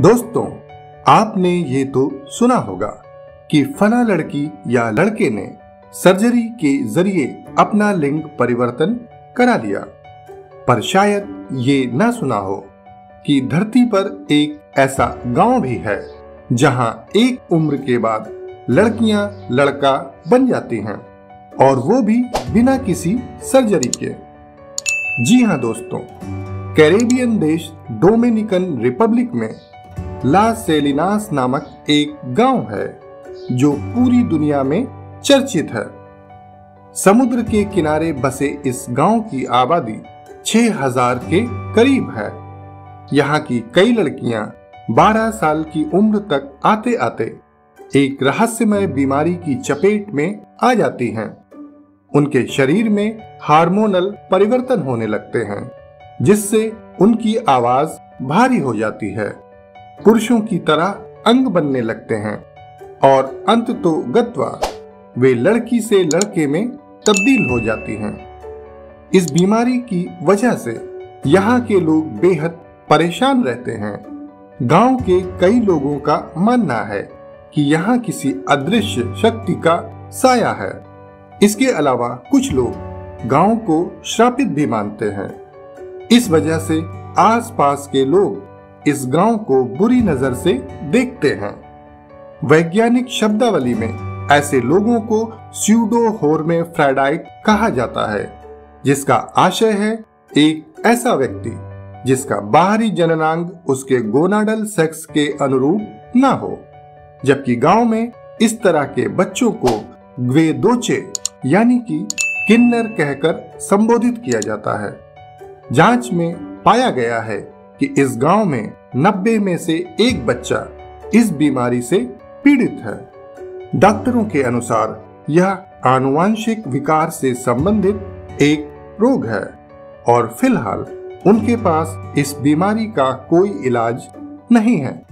दोस्तों, आपने ये तो सुना होगा कि फला लड़की या लड़के ने सर्जरी के जरिए अपना लिंग परिवर्तन करा लिया, पर शायद ये ना सुना हो कि धरती पर एक ऐसा गांव भी है जहां एक उम्र के बाद लड़कियां लड़का बन जाती हैं, और वो भी बिना किसी सर्जरी के। जी हाँ दोस्तों, कैरेबियन देश डोमिनिकन रिपब्लिक में ला सेलिनास नामक एक गांव है जो पूरी दुनिया में चर्चित है। समुद्र के किनारे बसे इस गांव की आबादी 6000 के करीब है। यहाँ की कई लड़कियां 12 साल की उम्र तक आते आते एक रहस्यमय बीमारी की चपेट में आ जाती हैं। उनके शरीर में हार्मोनल परिवर्तन होने लगते हैं, जिससे उनकी आवाज भारी हो जाती है, पुरुषों की तरह अंग बनने लगते हैं और अंत तो गत्वा वे लड़की से लड़के में तब्दील हो जाती हैं। इस बीमारी की वजह से यहाँ के लोग बेहद परेशान रहते हैं। गांव के कई लोगों का मानना है कि यहाँ किसी अदृश्य शक्ति का साया है। इसके अलावा कुछ लोग गांव को श्रापित भी मानते हैं। इस वजह से आसपास के लोग इस गांव को बुरी नजर से देखते हैं। वैज्ञानिक शब्दावली में ऐसे लोगों को स्यूडोहोर्मेफ्रोडाइट कहा जाता है, जिसका आशय है एक ऐसा व्यक्ति जिसका बाहरी जननांग उसके गोनाडल सेक्स के अनुरूप ना हो। जबकि गांव में इस तरह के बच्चों को ग्वेदोचे यानी कि किन्नर कहकर संबोधित किया जाता है। जांच में पाया गया है कि इस गांव में 90 में से एक बच्चा इस बीमारी से पीड़ित है। डॉक्टरों के अनुसार यह आनुवंशिक विकार से संबंधित एक रोग है और फिलहाल उनके पास इस बीमारी का कोई इलाज नहीं है।